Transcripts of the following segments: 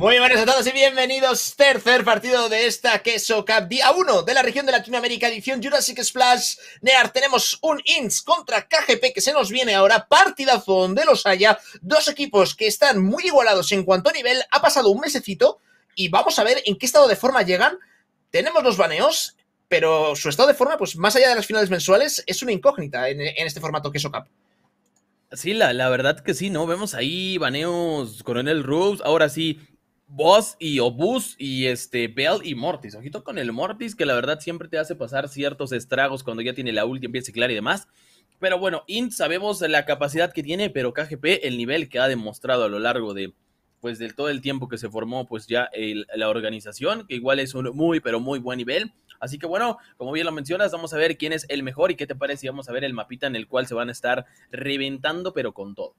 Muy buenas a todos y bienvenidos. Tercer partido de esta Queso Cup día 1 de la región de Latinoamérica, edición Jurassic Splash Near. Tenemos un INTZ contra KGP que se nos viene ahora. Partidazo donde los haya. Dos equipos que están muy igualados en cuanto a nivel. Ha pasado un mesecito y vamos a ver en qué estado de forma llegan. Tenemos los baneos, pero su estado de forma, pues más allá de las finales mensuales, es una incógnita en este formato Queso Cup. Sí, la verdad que sí, ¿no? Vemos ahí baneos, Coronel Rubs, ahora sí. Boss y Obus y Bell y Mortis. Ojito con el Mortis, que la verdad siempre te hace pasar ciertos estragos cuando ya tiene la ulti, empieza a ciclar y demás. Pero bueno, INTZ sabemos la capacidad que tiene, pero KGP, el nivel que ha demostrado a lo largo de, pues, del todo el tiempo que se formó, pues, ya la organización, que igual es un muy, pero muy buen nivel. Así que bueno, como bien lo mencionas, vamos a ver quién es el mejor y qué te parece. Vamos a ver el mapita en el cual se van a estar reventando, pero con todo.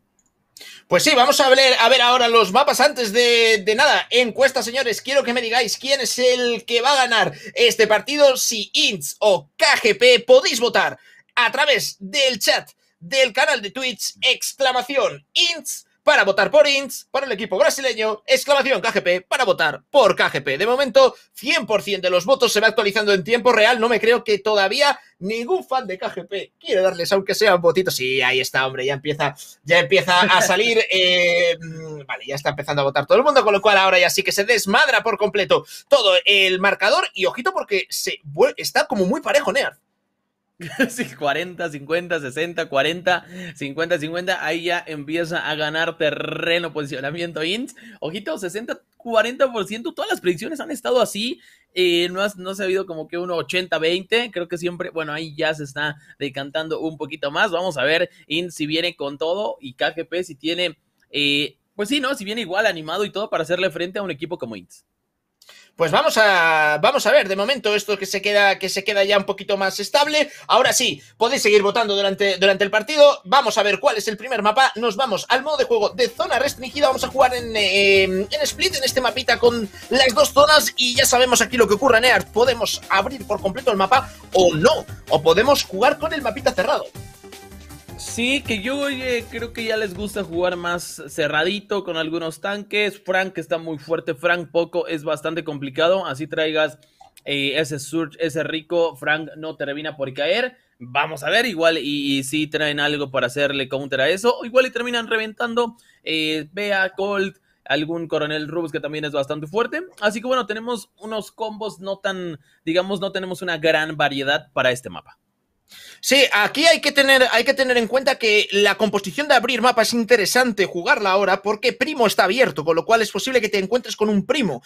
Pues sí, vamos a ver ahora los mapas. Antes de nada, encuesta, señores. Quiero que me digáis quién es el que va a ganar este partido, si INTZ o KGP. Podéis votar a través del chat del canal de Twitch, exclamación INTZ para votar por INTZ, para el equipo brasileño, exclamación KGP para votar por KGP. De momento, 100% de los votos se va actualizando en tiempo real. No me creo que todavía ningún fan de KGP quiere darles, aunque sean votitos. Sí, ahí está, hombre, ya empieza a salir. Vale, ya está empezando a votar todo el mundo, con lo cual ahora ya sí que se desmadra por completo todo el marcador. Y ojito, porque está como muy parejo, Near. Sí, 40, 50, 60, 40, 50, 50. Ahí ya empieza a ganar terreno, posicionamiento INTZ. Ojito, 60, 40%. Todas las predicciones han estado así. No se ha habido como que uno 80, 20. Creo que siempre, bueno, ahí ya se está decantando un poquito más. Vamos a ver INTZ si viene con todo y KGP si tiene, pues sí, ¿no? Si viene igual, animado y todo para hacerle frente a un equipo como INTZ. Pues vamos a ver, de momento esto que se queda ya un poquito más estable. Ahora sí, podéis seguir votando durante el partido. Vamos a ver cuál es el primer mapa. Nos vamos al modo de juego de zona restringida. Vamos a jugar en split, en este mapita con las dos zonas. Y ya sabemos aquí lo que ocurre, Near. Podemos abrir por completo el mapa o no, o podemos jugar con el mapita cerrado. Sí, que yo creo que ya les gusta jugar más cerradito con algunos tanques. Frank está muy fuerte, Frank poco, es bastante complicado. Así traigas ese Surge, ese rico, Frank no termina por caer. Vamos a ver, igual y si traen algo para hacerle counter a eso. O igual y terminan reventando Bea, Colt, algún Coronel Rubus que también es bastante fuerte. Así que bueno, tenemos unos combos no tan, digamos, no tenemos una gran variedad para este mapa. Sí, aquí hay que tener en cuenta que la composición de abrir mapa es interesante jugarla ahora porque Primo está abierto, con lo cual es posible que te encuentres con un Primo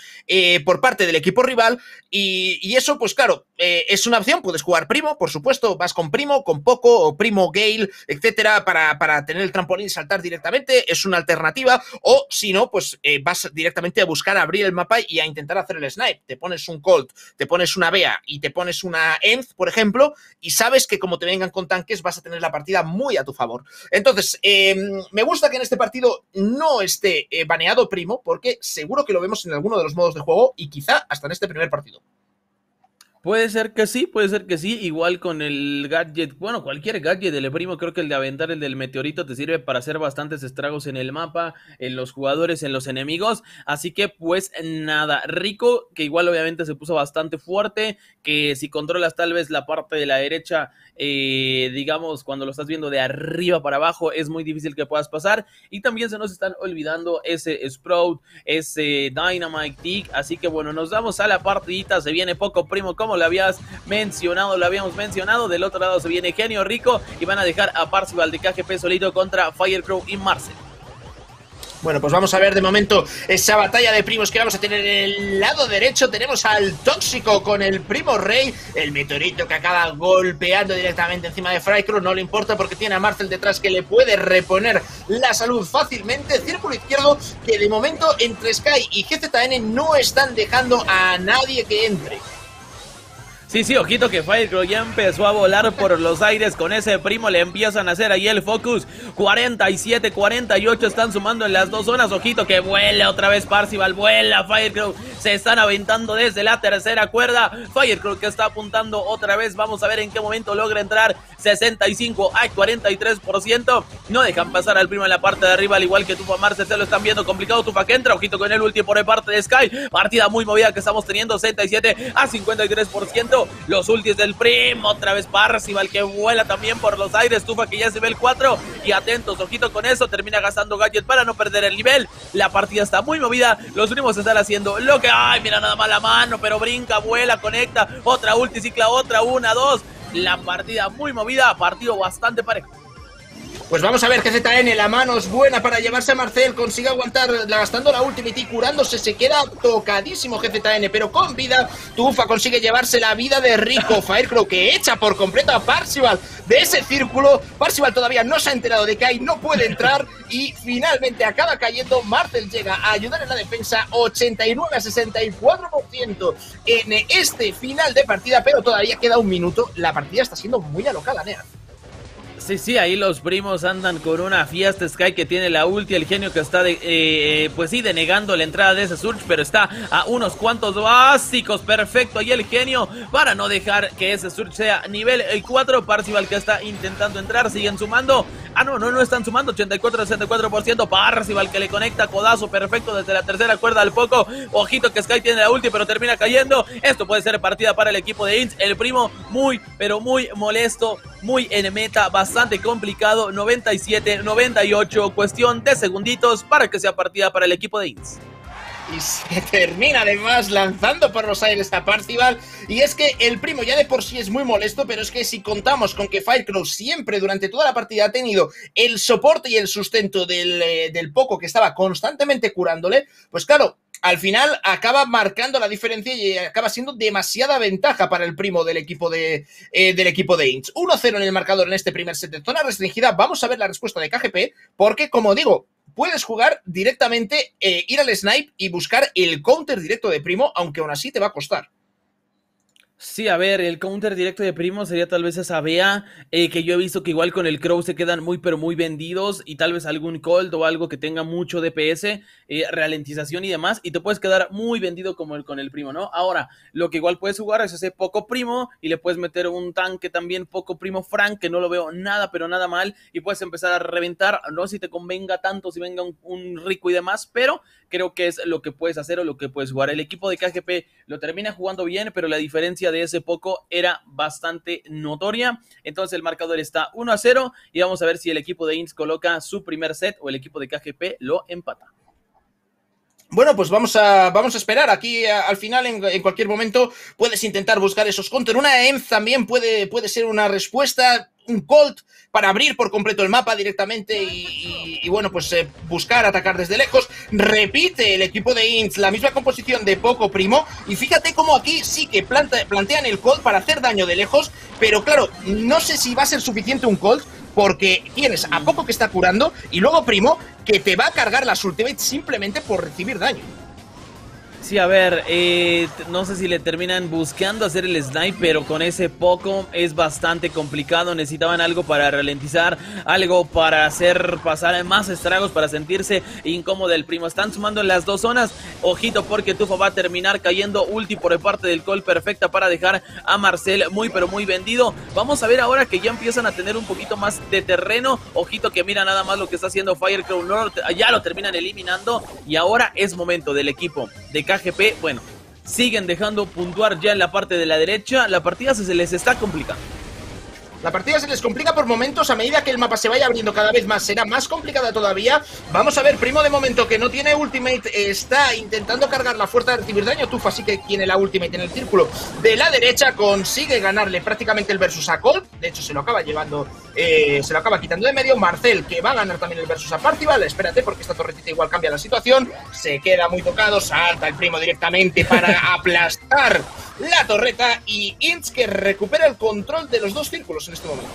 por parte del equipo rival y eso, pues claro, es una opción. Puedes jugar Primo, por supuesto, vas con Primo, con Poco o Primo, Gale, etcétera, para tener el trampolín y saltar directamente, es una alternativa, o si no, pues vas directamente a buscar abrir el mapa y a intentar hacer el snipe. Te pones un Colt, te pones una Bea y te pones una ENZ, por ejemplo, y sabes que como te vengan con tanques vas a tener la partida muy a tu favor. Entonces, me gusta que en este partido no esté baneado Primo, porque seguro que lo vemos en alguno de los modos de juego y quizá hasta en este primer partido. Puede ser que sí, puede ser que sí. Igual con el gadget, bueno, cualquier gadget del Primo, creo que el de aventar el del meteorito te sirve para hacer bastantes estragos en el mapa, en los jugadores, en los enemigos. Así que pues nada, rico, que igual obviamente se puso bastante fuerte, que si controlas tal vez la parte de la derecha, digamos, cuando lo estás viendo de arriba para abajo, es muy difícil que puedas pasar. Y también se nos están olvidando ese Sprout, ese Dynamite Tick. Así que bueno, nos damos a la partidita. Se viene Poco, Primo, como lo habíamos mencionado. Del otro lado se viene Genio, Rico, y van a dejar a Parcival de KGP solito contra Firecrow y Marcel. Bueno, pues vamos a ver de momento esa batalla de primos que vamos a tener en el lado derecho. Tenemos al Tóxico con el Primo Rey, el meteorito que acaba golpeando directamente encima de Firecrow. No le importa porque tiene a Marcel detrás que le puede reponer la salud fácilmente. Círculo izquierdo que de momento entre Sky y GZN no están dejando a nadie que entre. Sí, ojito que Firecrow ya empezó a volar por los aires con ese primo. Le empiezan a hacer ahí el focus. 47, 48 están sumando en las dos zonas. Ojito que vuela otra vez Parzival. Vuela Firecrow. Se están aventando desde la tercera cuerda. Firecrow que está apuntando otra vez. Vamos a ver en qué momento logra entrar. 65 a 43%. No dejan pasar al primo en la parte de arriba. Al igual que Tufa Marce, se lo están viendo complicado. Tufa que entra. Ojito con el ulti por parte de Sky. Partida muy movida que estamos teniendo. 67 a 53%. Los ultis del primo, otra vez Parzival que vuela también por los aires. Tufa que ya se ve el 4 y atentos, ojito con eso, termina gastando gadget para no perder el nivel. La partida está muy movida, los primos están haciendo lo que... ¡Ay, mira nada más la mano! Pero brinca, vuela, conecta, otra ulti, cicla otra, una, dos. La partida muy movida, partido bastante parejo. Pues vamos a ver que ZN, la mano es buena para llevarse a Marcel, consigue aguantar gastando la ultimate y curándose, se queda tocadísimo GZN, pero con vida. Tufa consigue llevarse la vida de Rico. Firecrow que echa por completo a Parzival de ese círculo. Parzival todavía no se ha enterado de que ahí no puede entrar y finalmente acaba cayendo. Marcel llega a ayudar en la defensa, 89 a 64% en este final de partida, pero todavía queda un minuto. La partida está siendo muy alocada, Nea. Sí, ahí los primos andan con una fiesta. Sky que tiene la ulti, el genio que está denegando la entrada de ese Surge, pero está a unos cuantos básicos, perfecto, y el genio para no dejar que ese Surge sea nivel 4, Parzival que está intentando entrar, siguen sumando, no están sumando, 84-64%, Parzival que le conecta codazo, perfecto, desde la tercera cuerda al poco. Ojito que Sky tiene la ulti, pero termina cayendo. Esto puede ser partida para el equipo de INTZ, el primo muy, pero muy molesto, muy en meta, bastante complicado. 97-98, cuestión de segunditos para que sea partida para el equipo de INTZ. Y se termina además lanzando por los aires a Parzival. Y es que el primo ya de por sí es muy molesto, pero es que si contamos con que Firecrow siempre durante toda la partida ha tenido el soporte y el sustento del Poco, que estaba constantemente curándole, pues claro, al final acaba marcando la diferencia y acaba siendo demasiada ventaja para el primo del equipo de INTZ. 1-0 en el marcador en este primer set de zona restringida. Vamos a ver la respuesta de KGP porque, como digo, puedes jugar directamente, ir al snipe y buscar el counter directo de primo, aunque aún así te va a costar. Sí, a ver, el counter directo de primo sería tal vez esa BA, que yo he visto que igual con el Crow se quedan muy pero muy vendidos, y tal vez algún Cold o algo que tenga mucho DPS, ralentización y demás, y te puedes quedar muy vendido como con el primo, ¿no? Ahora, lo que igual puedes jugar es ese Poco primo, y le puedes meter un tanque también Poco primo Frank, que no lo veo nada pero nada mal, y puedes empezar a reventar, no si te convenga tanto, si venga un Rico y demás, pero creo que es lo que puedes hacer o lo que puedes jugar. El equipo de KGP lo termina jugando bien, pero la diferencia de ese Poco era bastante notoria. Entonces el marcador está 1-0 y vamos a ver si el equipo de INTZ coloca su primer set o el equipo de KGP lo empata. Bueno, pues vamos a esperar aquí al final. En cualquier momento puedes intentar buscar esos counter. Una EMF también puede ser una respuesta, un Colt para abrir por completo el mapa directamente y bueno, pues buscar atacar desde lejos. Repite el equipo de INTZ la misma composición de Poco primo y fíjate cómo aquí sí que plantean el Colt para hacer daño de lejos, pero claro, no sé si va a ser suficiente un Colt porque tienes a Poco que está curando y luego primo que te va a cargar las ultimates simplemente por recibir daño. Sí, a ver, no sé si le terminan buscando hacer el snipe, pero con ese Poco es bastante complicado. Necesitaban algo para ralentizar, algo para hacer pasar más estragos, para sentirse incómodo el primo. Están sumando en las dos zonas. Ojito porque Tufo va a terminar cayendo. Ulti por parte del Col, perfecta para dejar a Marcel muy pero muy vendido. Vamos a ver ahora que ya empiezan a tener un poquito más de terreno. Ojito que mira nada más lo que está haciendo Firecrow. Ya lo terminan eliminando y ahora es momento del equipo de KGP, bueno, siguen dejando puntuar ya en la parte de la derecha. La partida se les está complicando. La partida se les complica por momentos. A medida que el mapa se vaya abriendo cada vez más, será más complicada todavía. Vamos a ver, primo de momento que no tiene ultimate, está intentando cargar la fuerza de recibir daño. Tufa sí que tiene la ultimate en el círculo de la derecha, consigue ganarle prácticamente el versus a Colt. De hecho, se lo acaba llevando, se lo acaba quitando de medio. Marcel, que va a ganar también el versus a Parzival. Espérate, porque esta torretita igual cambia la situación. Se queda muy tocado, salta el primo directamente para aplastar la torreta y INTZ que recupera el control de los dos círculos en este momento.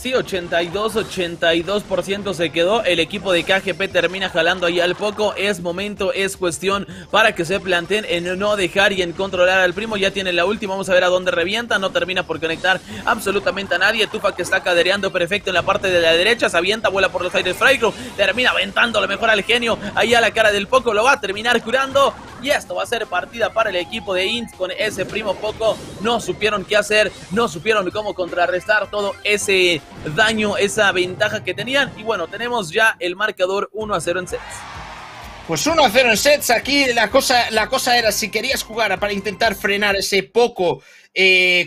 Sí, 82% se quedó. El equipo de KGP termina jalando ahí al poco. Es momento, es cuestión para que se planteen en no dejar y en controlar al primo. Ya tiene la última, vamos a ver a dónde revienta. No termina por conectar absolutamente a nadie. Tufa que está cadereando perfecto en la parte de la derecha. Se avienta, vuela por los aires Frycrow. Termina aventando a lo mejor al genio ahí a la cara del poco. Lo va a terminar curando. Y esto va a ser partida para el equipo de INTZ. Con ese primo poco no supieron qué hacer, no supieron cómo contrarrestar todo ese daño, esa ventaja que tenían. Y bueno, tenemos ya el marcador 1-0 en sets. Pues 1-0 en sets. Aquí la cosa era, si querías jugar para intentar frenar ese poco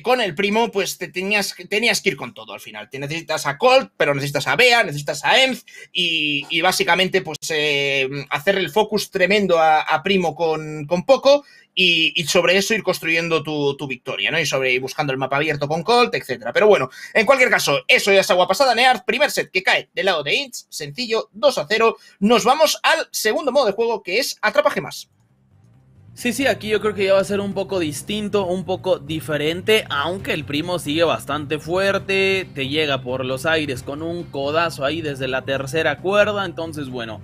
con el primo, pues tenías que ir con todo al final. Te necesitas a Colt, pero necesitas a Bea, necesitas a Enz y básicamente pues hacer el focus tremendo a primo con poco y sobre eso ir construyendo tu victoria, ¿no? Y sobre buscando el mapa abierto con Colt, etcétera. Pero bueno, en cualquier caso, eso ya es agua pasada, Neard. Primer set que cae del lado de INTZ, sencillo, 2-0. Nos vamos al segundo modo de juego, que es Atrapa Gemas. Sí, aquí yo creo que ya va a ser un poco distinto, un poco diferente, aunque el primo sigue bastante fuerte, te llega por los aires con un codazo ahí desde la tercera cuerda. Entonces bueno,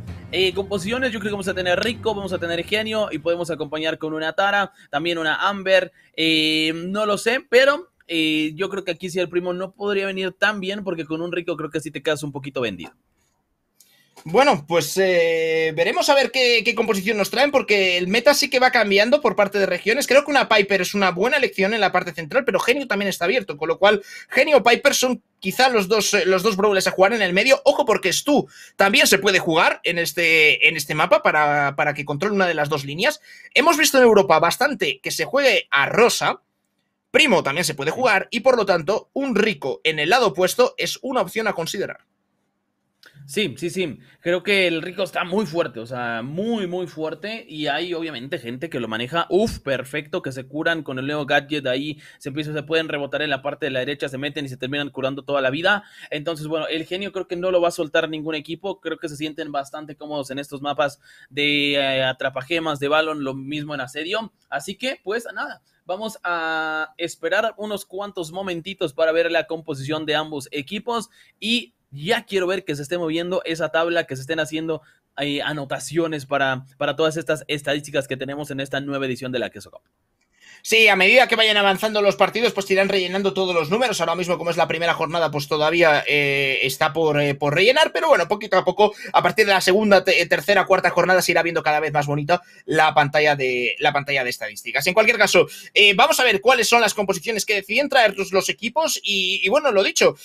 composiciones, yo creo que vamos a tener Rico, vamos a tener Genio y podemos acompañar con una Tara, también una Amber, no lo sé, pero yo creo que aquí sí el primo no podría venir tan bien, porque con un Rico creo que sí te quedas un poquito vendido. Bueno, pues veremos a ver qué composición nos traen, porque el meta sí que va cambiando por parte de regiones. Creo que una Piper es una buena elección en la parte central, pero Genio también está abierto, con lo cual Genio o Piper son quizá los dos brawlers a jugar en el medio. Ojo, porque Stu también se puede jugar en este mapa para que controle una de las dos líneas. Hemos visto en Europa bastante que se juegue a Rosa. Primo también se puede jugar y por lo tanto un Rico en el lado opuesto es una opción a considerar. Sí, creo que el Rico está muy fuerte, o sea, muy, muy fuerte, y hay obviamente gente que lo maneja, perfecto, que se curan con el nuevo gadget ahí, se pueden rebotar en la parte de la derecha, se meten y se terminan curando toda la vida. Entonces bueno, el Genio creo que no lo va a soltar ningún equipo, creo que se sienten bastante cómodos en estos mapas de atrapagemas, de Balon, lo mismo en asedio, así que pues nada. Vamos a esperar unos cuantos momentitos para ver la composición de ambos equipos y ya quiero ver que se esté moviendo esa tabla, que se estén haciendo anotaciones para todas estas estadísticas que tenemos en esta nueva edición de la Queso Cup. Sí, a medida que vayan avanzando los partidos, pues irán rellenando todos los números. Ahora mismo, como es la primera jornada, pues todavía está por rellenar. Pero bueno, poquito a poco, a partir de la segunda, tercera, cuarta jornada, se irá viendo cada vez más bonita la pantalla de estadísticas. En cualquier caso, vamos a ver cuáles son las composiciones que deciden traer los equipos. Y bueno, lo dicho,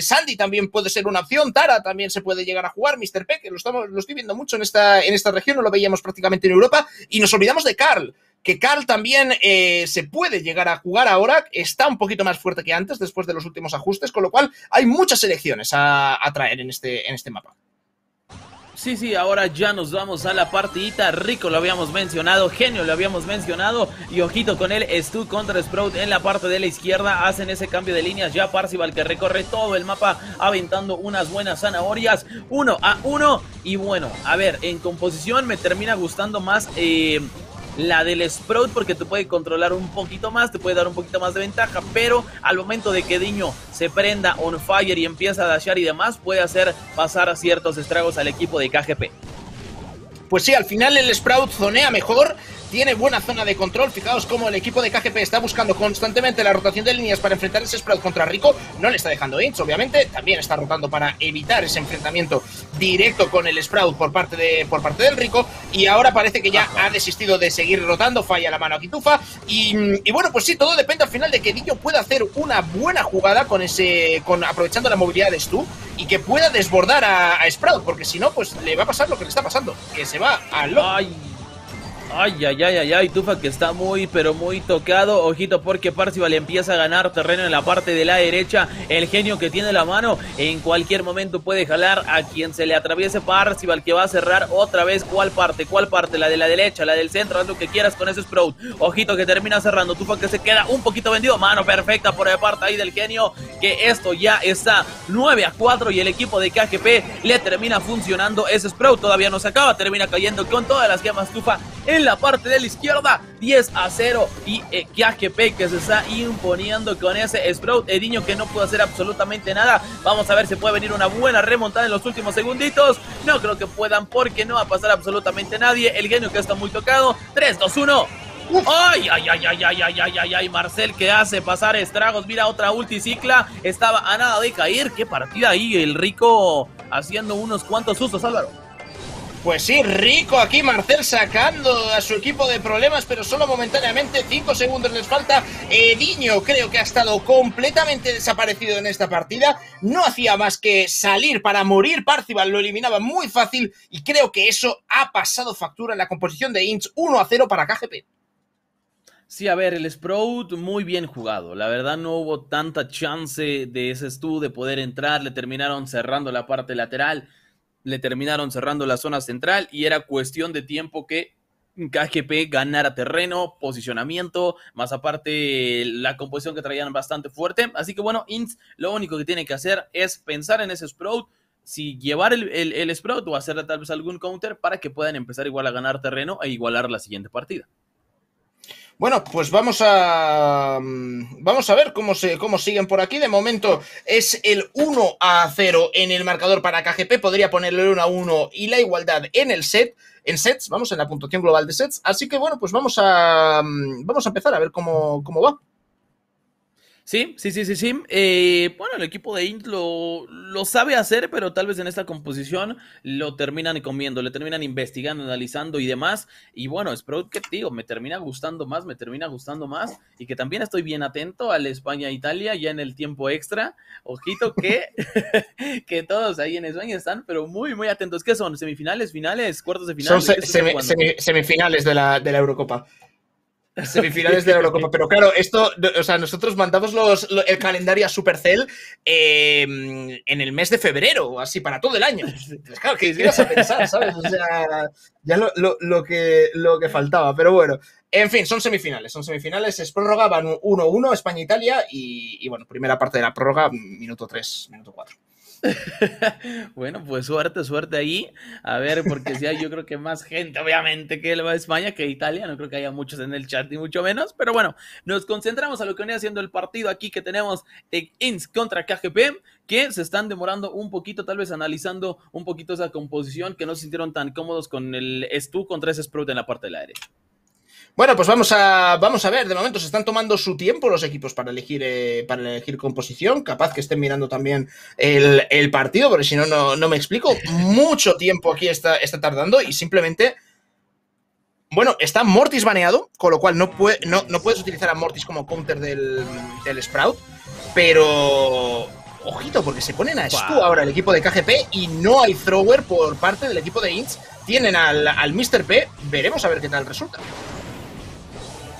Sandy también puede ser una opción. Tara también se puede llegar a jugar. Mr. Peck, lo estoy viendo mucho en esta región. No lo veíamos prácticamente en Europa. Y nos olvidamos de Carl. Que Carl también se puede llegar a jugar ahora, está un poquito más fuerte que antes después de los últimos ajustes, con lo cual hay muchas selecciones a traer en este mapa. Sí, ahora ya nos vamos a la partidita. Rico lo habíamos mencionado, Genio lo habíamos mencionado, y ojito con él, Stu contra Sprout en la parte de la izquierda. Hacen ese cambio de líneas, ya Parzival que recorre todo el mapa aventando unas buenas zanahorias, 1-1. Y bueno, a ver, en composición me termina gustando más la del Sprout, porque te puede controlar un poquito más, te puede dar un poquito más de ventaja, pero al momento de que Diño se prenda on fire y empieza a dashear y demás, puede hacer pasar ciertos estragos al equipo de KGP. Pues sí, al final el Sprout zonea mejor, tiene buena zona de control. Fijaos cómo el equipo de KGP está buscando constantemente la rotación de líneas para enfrentar ese Sprout contra Rico. No le está dejando INTZ, obviamente. También está rotando para evitar ese enfrentamiento directo con el Sprout por parte del Rico. Y ahora parece que ya ha desistido de seguir rotando. Falla la mano a Kitufa. Y bueno, pues sí, todo depende al final de que Dillo pueda hacer una buena jugada aprovechando la movilidad de Stu y que pueda desbordar a Sprout. Porque si no, pues le va a pasar lo que le está pasando, que se va a lo... Ay, Tufa que está muy, pero muy tocado. Ojito porque Parzival empieza a ganar terreno en la parte de la derecha. El Genio que tiene la mano, en cualquier momento puede jalar a quien se le atraviese. Parzival que va a cerrar otra vez. ¿Cuál parte? La de la derecha, la del centro, haz lo que quieras con ese Sprout. Ojito que termina cerrando. Tufa que se queda un poquito vendido. Mano perfecta por la parte ahí del Genio, que esto ya está 9-4 y el equipo de KGP le termina funcionando ese Sprout. Todavía no se acaba, termina cayendo con todas las gemas Tufa. en la parte de la izquierda, 10-0, y KGP que se está imponiendo con ese Sprout Ediño que no puede hacer absolutamente nada. Vamos a ver si puede venir una buena remontada en los últimos segunditos. No creo que puedan porque no va a pasar absolutamente nadie. El genio que está muy tocado. 3-2-1. ¡Ay, ay, ay, ay, ay, ay, ay, ay, ay! Marcel que hace pasar estragos. Mira, otra ulticicla. Estaba a nada de caer. ¡Qué partida ahí! El Rico haciendo unos cuantos sustos, Álvaro. Pues sí, Rico aquí, Marcel sacando a su equipo de problemas, pero solo momentáneamente, 5 segundos les falta. Ediño creo que ha estado completamente desaparecido en esta partida, no hacía más que salir para morir. Parcival lo eliminaba muy fácil y creo que eso ha pasado factura en la composición de Inch. 1-0 para KGP. Sí, a ver, el Sprout muy bien jugado. La verdad no hubo tanta chance de ese Stu de poder entrar. Le terminaron cerrando la parte lateral, le terminaron cerrando la zona central y era cuestión de tiempo que KGP ganara terreno, posicionamiento, más aparte la composición que traían bastante fuerte. Así que bueno, INTZ lo único que tiene que hacer es pensar en ese Sprout, si llevar el Sprout o hacerle tal vez algún counter para que puedan empezar igual a ganar terreno e igualar la siguiente partida. Bueno, pues vamos a ver cómo siguen por aquí. De momento es el 1-0 en el marcador para KGP. Podría ponerle el 1-1 y la igualdad en el set. En sets, vamos, en la puntuación global de sets. Así que bueno, pues vamos a empezar a ver cómo va. Sí. Bueno, el equipo de INTZ lo sabe hacer, pero tal vez en esta composición lo terminan comiendo, le terminan investigando, analizando y demás. Y bueno, Sprout, que digo, me termina gustando más. Y que también estoy bien atento al España-Italia ya en el tiempo extra. Ojito que, que todos ahí en España están, pero muy, muy atentos. ¿Qué son? ¿Semifinales, finales, cuartos de final? Son semifinales de la Eurocopa. Semifinales de la Eurocopa, pero claro, esto, o sea, nosotros mandamos el calendario a Supercell en el mes de febrero, así para todo el año. Pues claro, ¿qué ibas a pensar, sabes? O sea, ya lo que faltaba, pero bueno. En fin, son semifinales, es prórroga, van 1-1, España-Italia y bueno, primera parte de la prórroga, minuto 3, minuto 4. Bueno, pues suerte ahí, a ver, porque si hay, yo creo que más gente obviamente que va a España que Italia, no creo que haya muchos en el chat ni mucho menos, pero bueno, nos concentramos a lo que venía haciendo el partido aquí que tenemos de INTZ contra KGP, que se están demorando un poquito, tal vez analizando un poquito esa composición, que no se sintieron tan cómodos con el Stu contra ese Sprout en la parte del aire. Bueno, pues vamos a ver, de momento se están tomando su tiempo los equipos para elegir composición, capaz que estén mirando también el partido, porque si no, no me explico. Mucho tiempo aquí está tardando y simplemente, bueno, está Mortis baneado, con lo cual no puedes utilizar a Mortis como counter del Sprout, pero ojito, porque se ponen a Stu ahora el equipo de KGP y no hay thrower por parte del equipo de INTZ, tienen al Mr. P, veremos a ver qué tal resulta.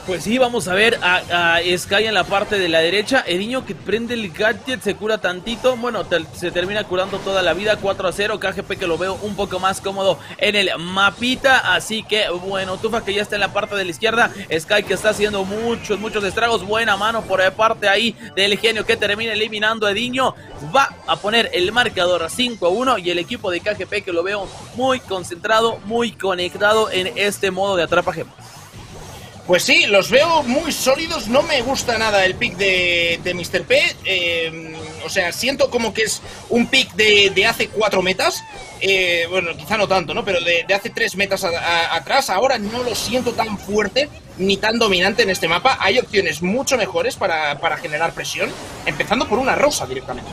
Pues sí, vamos a ver a Sky en la parte de la derecha. El niño que prende el gadget se cura tantito. Bueno, se termina curando toda la vida. 4-0. KGP que lo veo un poco más cómodo en el mapita. Así que, bueno, Tufa que ya está en la parte de la izquierda. Sky que está haciendo muchos estragos. Buena mano por parte ahí del genio que termina eliminando a Ediño. Va a poner el marcador a 5-1. Y el equipo de KGP que lo veo muy concentrado, muy conectado en este modo de atrapa gemas. Pues sí, los veo muy sólidos, no me gusta nada el pick de Mr. P, o sea, siento como que es un pick de hace 4 metas, bueno, quizá no tanto, ¿no? Pero de hace 3 metas atrás, ahora no lo siento tan fuerte ni tan dominante en este mapa, hay opciones mucho mejores para generar presión, empezando por una rosa directamente.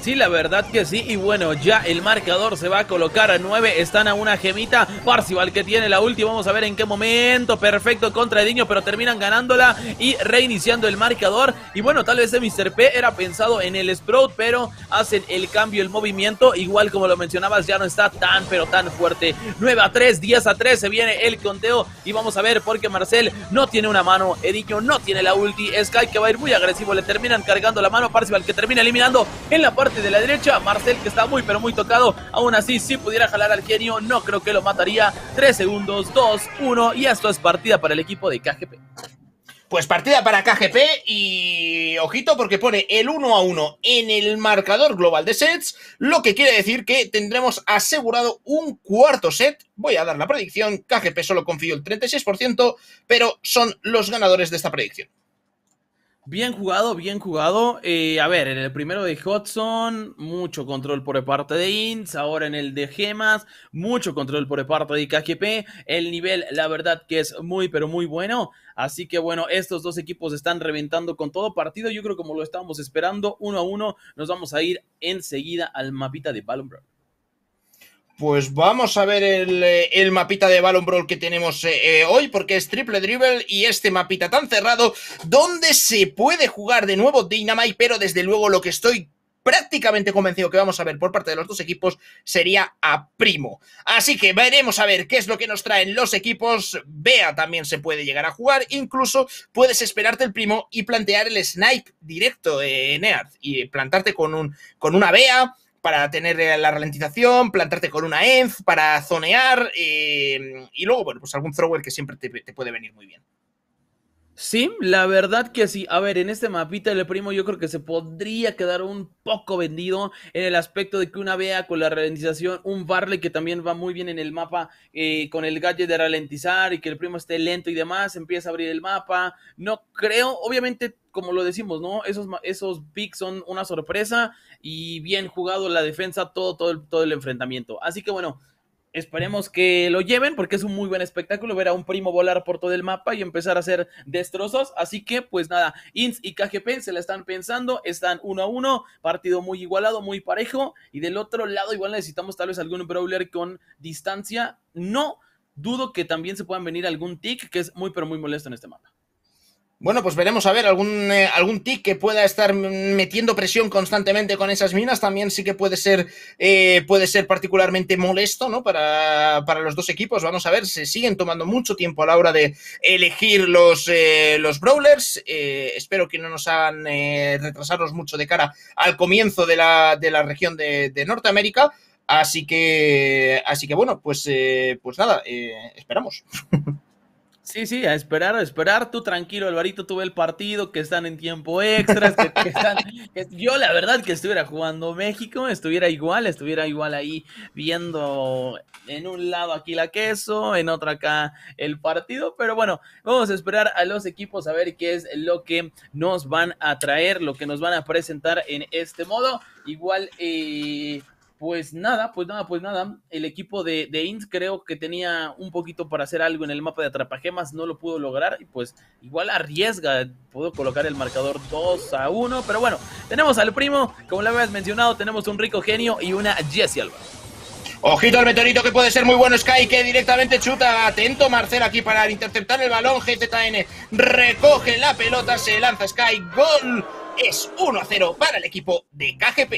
Sí, la verdad que sí, y bueno, ya el marcador se va a colocar a 9, están a una gemita, Parcival que tiene la ulti, vamos a ver en qué momento, perfecto contra Ediño, pero terminan ganándola y reiniciando el marcador, y bueno, tal vez Mr. P era pensado en el Sprout, pero hacen el cambio, el movimiento, igual como lo mencionabas, ya no está tan, pero tan fuerte, 9-3, 10-3, se viene el conteo, y vamos a ver porque Marcel no tiene una mano, Ediño no tiene la ulti, Sky que va a ir muy agresivo, le terminan cargando la mano, Parcival que termina eliminando en la parte de la derecha, Marcel que está muy pero muy tocado, aún así si pudiera jalar al genio no creo que lo mataría, 3 segundos, 2, 1 y esto es partida para el equipo de KGP. Pues partida para KGP y ojito porque pone el 1-1 en el marcador global de sets, lo que quiere decir que tendremos asegurado un cuarto set. Voy a dar la predicción, KGP solo confío el 36%, pero son los ganadores de esta predicción. Bien jugado, bien jugado. A ver, en el primero de Hudson, mucho control por parte de Ints. Ahora en el de Gemas, mucho control por parte de KGP. El nivel, la verdad que es muy, pero muy bueno. Así que bueno, estos dos equipos están reventando con todo partido. Yo creo como lo estábamos esperando, 1-1. Nos vamos a ir enseguida al mapita de Ballon Brawl. Pues vamos a ver el mapita de Ballon Brawl que tenemos hoy, porque es triple dribble y este mapita tan cerrado, donde se puede jugar de nuevo Dynamite, pero desde luego lo que estoy prácticamente convencido que vamos a ver por parte de los dos equipos sería a Primo. Así que veremos a ver qué es lo que nos traen los equipos. Bea también se puede llegar a jugar, incluso puedes esperarte el Primo y plantear el snipe directo en Earth y plantarte con una Bea, para tener la ralentización, plantarte con una ENF, para zonear y luego, bueno, pues algún thrower que siempre te puede venir muy bien. Sí, la verdad que sí. A ver, en este mapita el Primo yo creo que se podría quedar un poco vendido en el aspecto de que una Bea con la ralentización, un Barley que también va muy bien en el mapa con el gadget de ralentizar y que el Primo esté lento y demás, empieza a abrir el mapa. No creo, obviamente, como lo decimos, ¿no? Esos picks son una sorpresa y bien jugado la defensa, todo el enfrentamiento. Así que bueno, esperemos que lo lleven porque es un muy buen espectáculo ver a un Primo volar por todo el mapa y empezar a hacer destrozos. Así que pues nada, INTZ y KGP se la están pensando, están 1-1, partido muy igualado, muy parejo. Y del otro lado igual necesitamos tal vez algún brawler con distancia. No dudo que también se puedan venir algún tick que es muy pero muy molesto en este mapa. Bueno, pues veremos a ver algún tick que pueda estar metiendo presión constantemente con esas minas. También sí que puede ser particularmente molesto, ¿no? Para los dos equipos. Vamos a ver, se siguen tomando mucho tiempo a la hora de elegir los brawlers. Espero que no nos hagan retrasarnos mucho de cara al comienzo de la región de Norteamérica. Así que bueno, pues nada, esperamos. Sí, a esperar, tú tranquilo, Alvarito, tú ve el partido, que están en tiempo extras, yo la verdad que estuviera jugando México, estuviera igual ahí viendo en un lado aquí la queso, en otra acá el partido, pero bueno, vamos a esperar a los equipos a ver qué es lo que nos van a traer, lo que nos van a presentar en este modo, igual... Pues nada, el equipo de INTZ creo que tenía un poquito para hacer algo en el mapa de atrapagemas, no lo pudo lograr y pues igual arriesga, pudo colocar el marcador 2-1, pero bueno, tenemos al Primo, como lo habías mencionado, tenemos un rico genio y una Jessie Álvarez. Ojito al meteorito que puede ser muy bueno, Sky, que directamente chuta. Atento Marcel aquí para interceptar el balón. GZN recoge la pelota, se lanza Sky, gol, es 1-0 para el equipo de KGP.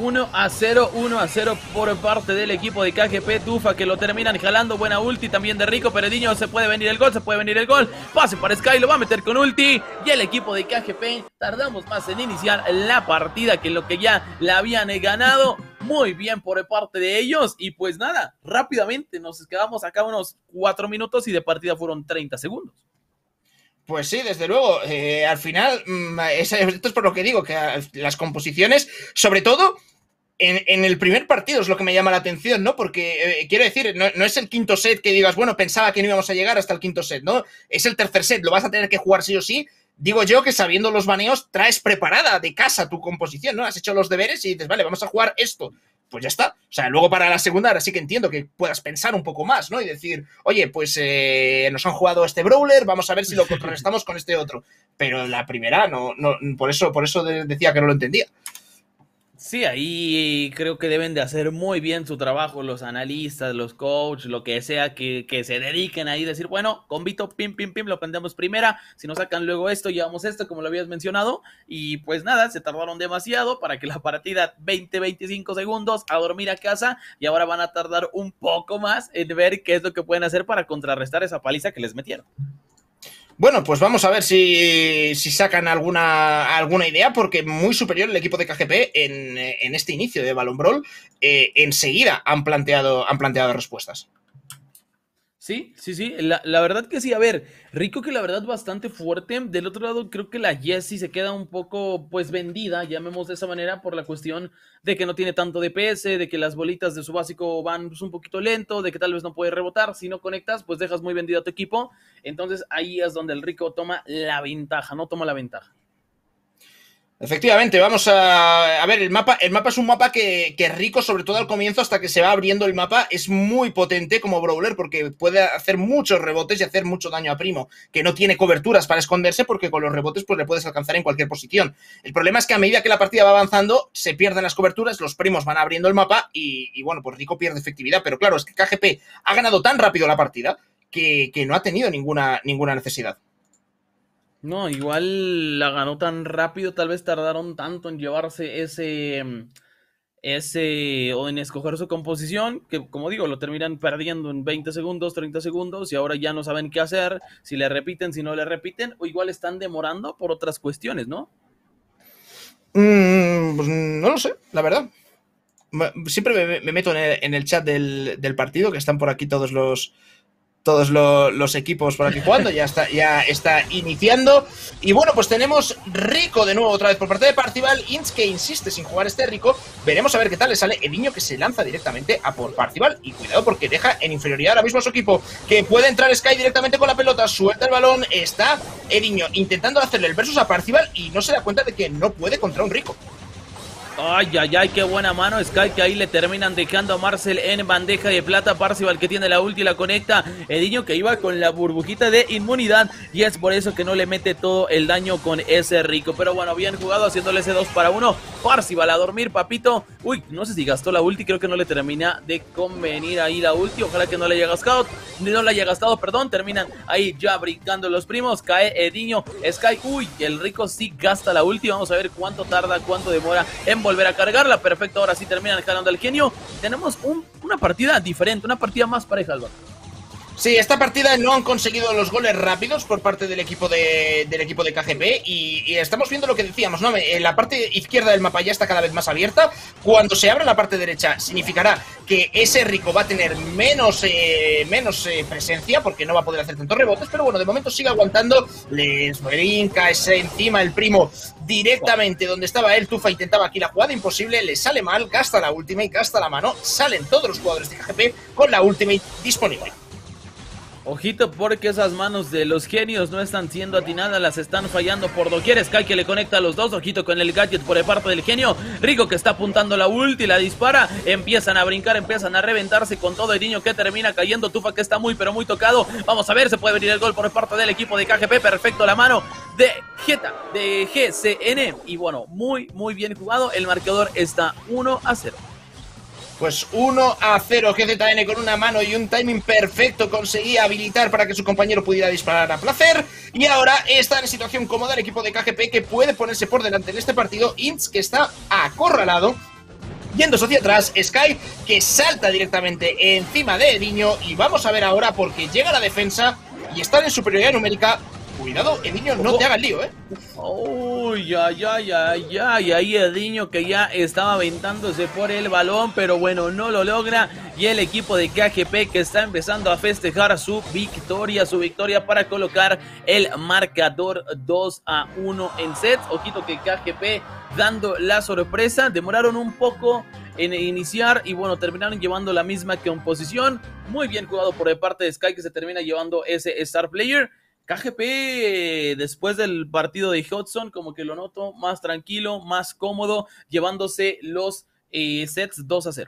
1-0 por parte del equipo de KGP, Tufa que lo terminan jalando, buena ulti también de Rico, Perediño, se puede venir el gol, pase para Sky, lo va a meter con ulti y el equipo de KGP tardamos más en iniciar la partida que lo que ya la habían ganado, muy bien por parte de ellos y pues nada, rápidamente nos quedamos acá unos 4 minutos y de partida fueron 30 segundos. Pues sí, desde luego, al final, esto es por lo que digo, que las composiciones, sobre todo en el primer partido es lo que me llama la atención, ¿no? Porque, quiero decir, no es el quinto set que digas, bueno, pensaba que no íbamos a llegar hasta el quinto set, ¿no? Es el tercer set, lo vas a tener que jugar sí o sí. Digo yo que sabiendo los baneos traes preparada de casa tu composición, ¿no? Has hecho los deberes y dices, vale, vamos a jugar esto. Pues ya está, o sea, luego para la segunda ahora sí que entiendo que puedas pensar un poco más, ¿no? Y decir, oye, pues nos han jugado este brawler, vamos a ver si lo contrarrestamos con este otro, pero la primera no, por eso decía que no lo entendía. Sí, ahí creo que deben de hacer muy bien su trabajo los analistas, los coaches, lo que sea, que se dediquen ahí a decir, bueno, convito, pim, lo planteamos primera, si nos sacan luego esto, llevamos esto, como lo habías mencionado, y pues nada, se tardaron demasiado para que la partida 20-25 segundos a dormir a casa, y ahora van a tardar un poco más en ver qué es lo que pueden hacer para contrarrestar esa paliza que les metieron. Bueno, pues vamos a ver si sacan alguna idea, porque muy superior el equipo de KGP en este inicio de Ballon Brawl. Enseguida han planteado respuestas. Sí, la verdad que sí. A ver, Rico que la verdad bastante fuerte. Del otro lado creo que la Jessie se queda un poco pues vendida, llamemos de esa manera, por la cuestión de que no tiene tanto DPS, de que las bolitas de su básico van pues un poquito lento, de que tal vez no puede rebotar, si no conectas pues dejas muy vendido a tu equipo. Entonces ahí es donde el Rico toma la ventaja, no toma la ventaja. Efectivamente, vamos a ver, el mapa es un mapa que Rico, sobre todo al comienzo, hasta que se va abriendo el mapa, es muy potente como brawler porque puede hacer muchos rebotes y hacer mucho daño a Primo, que no tiene coberturas para esconderse porque con los rebotes pues le puedes alcanzar en cualquier posición. El problema es que a medida que la partida va avanzando, se pierden las coberturas, los primos van abriendo el mapa y bueno, pues Rico pierde efectividad, pero claro, es que KGP ha ganado tan rápido la partida que no ha tenido ninguna necesidad. No, igual la ganó tan rápido, tal vez tardaron tanto en llevarse o en escoger su composición, que como digo, lo terminan perdiendo en 20 segundos, 30 segundos, y ahora ya no saben qué hacer, si le repiten, si no le repiten, o igual están demorando por otras cuestiones, ¿no? Pues no lo sé, la verdad. Siempre me meto en el chat del partido, que están por aquí todos los equipos por aquí jugando, ya está iniciando. Y bueno, pues tenemos Rico de nuevo otra vez por parte de Parcival, Inch que insiste sin jugar este Rico. Veremos a ver qué tal le sale el niño que se lanza directamente a por Parcival. Y cuidado porque deja en inferioridad ahora mismo a su equipo, que puede entrar Sky directamente con la pelota, suelta el balón, está el niño intentando hacerle el versus a Parcival y no se da cuenta de que no puede contra un Rico. Ay, ay, ay, qué buena mano Sky, que ahí le terminan dejando a Marcel en bandeja de plata. Parcival que tiene la ulti, la conecta. Ediño que iba con la burbujita de inmunidad y es por eso que no le mete todo el daño con ese Rico. Pero bueno, bien jugado haciéndole ese 2-1. Parcival a dormir, papito. Uy, no sé si gastó la ulti, creo que no le termina de convenir ahí la ulti. Ojalá que no le haya gastado, terminan ahí ya brincando los primos. Cae Ediño, Sky, uy, el Rico sí gasta la ulti. Vamos a ver cuánto tarda, cuánto demora en volver a cargarla. Perfecto, ahora sí terminan jalando al genio. Tenemos una partida diferente, una partida más pareja, Álvaro. Sí, esta partida no han conseguido los goles rápidos por parte del equipo de KGP y estamos viendo lo que decíamos, ¿no? La parte izquierda del mapa ya está cada vez más abierta. Cuando se abra la parte derecha significará que ese Rico va a tener menos presencia porque no va a poder hacer tantos rebotes, pero bueno, de momento sigue aguantando. Les brinca ese encima el primo directamente donde estaba él. Tufa intentaba aquí la jugada imposible, le sale mal, gasta la ultimate, gasta la mano, salen todos los jugadores de KGP con la ultimate disponible. Ojito porque esas manos de los genios no están siendo atinadas, las están fallando por doquier. Sky que le conecta a los dos, ojito con el gadget por el parte del genio. Rico que está apuntando la ulti, la dispara, empiezan a brincar, empiezan a reventarse con todo el niño que termina cayendo. Tufa que está muy pero muy tocado, vamos a ver, se puede venir el gol por el parte del equipo de KGP. Perfecto la mano de Jeta, de GCN, y bueno, muy bien jugado. El marcador está 1-0. Pues 1-0, GZN con una mano y un timing perfecto conseguía habilitar para que su compañero pudiera disparar a placer. Y ahora está en situación cómoda el equipo de KGP, que puede ponerse por delante en este partido. Ints que está acorralado, yéndose hacia atrás. Sky que salta directamente encima de Ediño. Y vamos a ver ahora porque llega la defensa y están en superioridad numérica. Cuidado, Ediño, no te haga el lío, ¿eh? Uy, ay, ay, ay, ay. Ahí Ediño que ya estaba aventándose por el balón, pero bueno, no lo logra. Y el equipo de KGP que está empezando a festejar su victoria para colocar el marcador 2-1 en sets. Ojito que KGP dando la sorpresa. Demoraron un poco en iniciar y bueno, terminaron llevando la misma composición. Muy bien jugado por de parte de Sky, que se termina llevando ese Star Player. KGP, después del partido de Hudson, como que lo noto más tranquilo, más cómodo, llevándose los sets 2-0.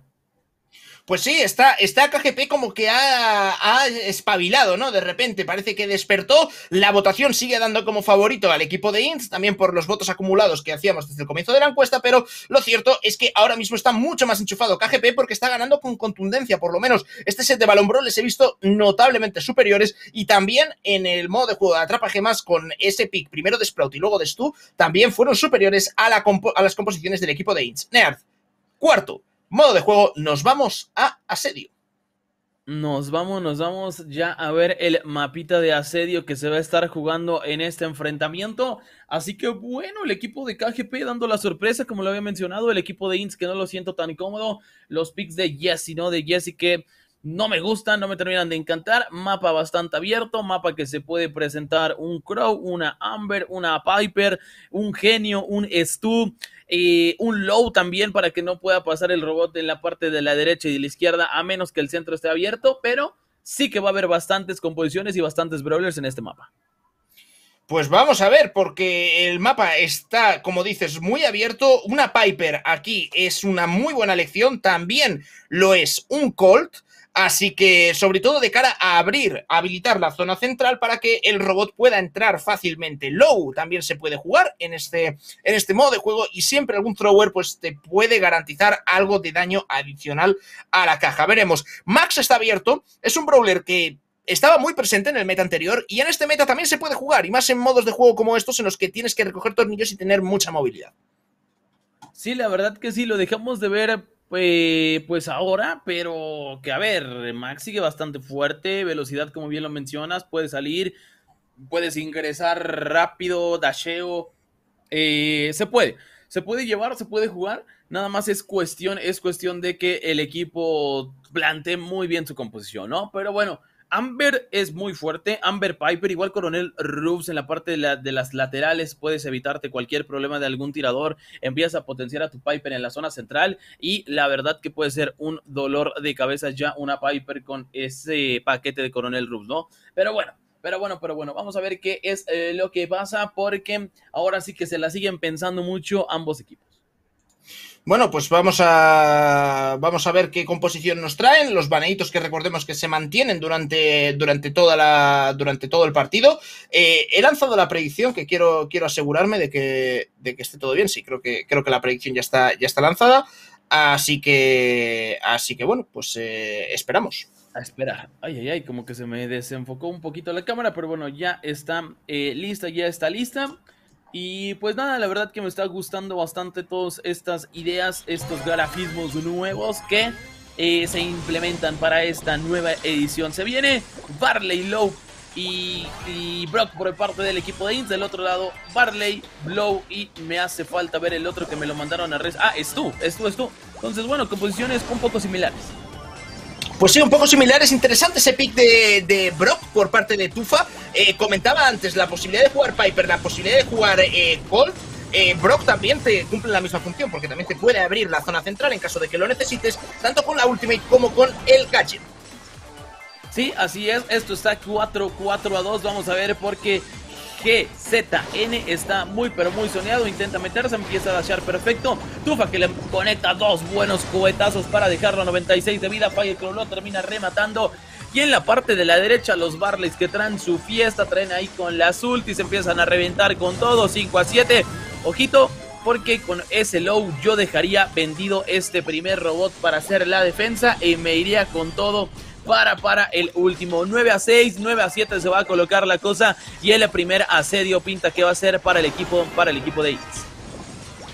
Pues sí, está KGP como que ha espabilado, ¿no? De repente parece que despertó. La votación sigue dando como favorito al equipo de INTZ, también por los votos acumulados que hacíamos desde el comienzo de la encuesta, pero lo cierto es que ahora mismo está mucho más enchufado KGP porque está ganando con contundencia. Por lo menos este set de Balón Brawl les he visto notablemente superiores, y también en el modo de juego de Atrapa Gemas con ese pick primero de Sprout y luego de Stu, también fueron superiores a las composiciones del equipo de INTZ. Nerd, cuarto modo de juego, nos vamos a asedio. Nos vamos ya a ver el mapita de asedio que se va a estar jugando en este enfrentamiento. Así que bueno, el equipo de KGP dando la sorpresa, como lo había mencionado. El equipo de INTZ que no lo siento tan cómodo. Los picks de Jesse, ¿no? De Jesse que no me gustan, no me terminan de encantar. Mapa bastante abierto, mapa que se puede presentar un Crow, una Amber, una Piper, un Genio, un Stu, un Low también para que no pueda pasar el robot en la parte de la derecha y de la izquierda a menos que el centro esté abierto, pero sí que va a haber bastantes composiciones y bastantes brawlers en este mapa. Pues vamos a ver, porque el mapa está, como dices, muy abierto. Una Piper aquí es una muy buena elección, también lo es un Colt, así que sobre todo de cara a abrir, habilitar la zona central para que el robot pueda entrar fácilmente. Low también se puede jugar en este modo de juego y siempre algún thrower pues te puede garantizar algo de daño adicional a la caja. Veremos. Max está abierto, es un brawler que estaba muy presente en el meta anterior y en este meta también se puede jugar, y más en modos de juego como estos en los que tienes que recoger tornillos y tener mucha movilidad. Sí, la verdad que sí, lo dejamos de ver pues ahora, pero que a ver, Max sigue bastante fuerte, velocidad como bien lo mencionas, puedes salir, puedes ingresar rápido, dasheo, se puede llevar, se puede jugar, nada más es cuestión de que el equipo plantee muy bien su composición, ¿no? Pero bueno, Amber es muy fuerte, Amber Piper, igual Coronel Rubs en la parte de las laterales, puedes evitarte cualquier problema de algún tirador, empiezas a potenciar a tu Piper en la zona central y la verdad que puede ser un dolor de cabeza ya una Piper con ese paquete de Coronel Rubs, ¿no? Pero bueno, vamos a ver qué es lo que pasa porque ahora sí que se la siguen pensando mucho ambos equipos. Bueno, pues vamos a ver qué composición nos traen. Los baneitos que recordemos que se mantienen durante todo el partido. He lanzado la predicción que quiero asegurarme de que esté todo bien. Sí, creo que la predicción ya está lanzada. Así que bueno, pues esperamos. A esperar. Ay, como que se me desenfocó un poquito la cámara, pero bueno, ya está lista, ya está lista. Y pues nada, la verdad que me está gustando bastante todas estas ideas, estos grafismos nuevos que se implementan para esta nueva edición. Se viene Barley, Low y Brock por parte del equipo de INTZ. Del otro lado Barley, Low y me hace falta ver el otro que me lo mandaron a res. Ah, es tú. Entonces bueno, composiciones un poco similares. Pues sí, un poco similares, interesante ese pick de Brock por parte de Tufa. Comentaba antes la posibilidad de jugar Piper, la posibilidad de jugar Colt. Brock también te cumple la misma función porque también te puede abrir la zona central en caso de que lo necesites, tanto con la Ultimate como con el gadget. Sí, así es, esto está 4-4-2, vamos a ver porque GZN está muy pero muy soneado, intenta meterse, empieza a dashar perfecto, Tufa que le conecta dos buenos cohetazos para dejarlo a 96 de vida, Firecrow lo termina rematando y en la parte de la derecha los Barleys que traen su fiesta, traen ahí con las ultis, empiezan a reventar con todo, 5-7, ojito porque con ese Low yo dejaría vendido este primer robot para hacer la defensa y me iría con todo para el último. 9-6, 9-7 se va a colocar la cosa y el primer asedio pinta que va a ser para el equipo de INTZ.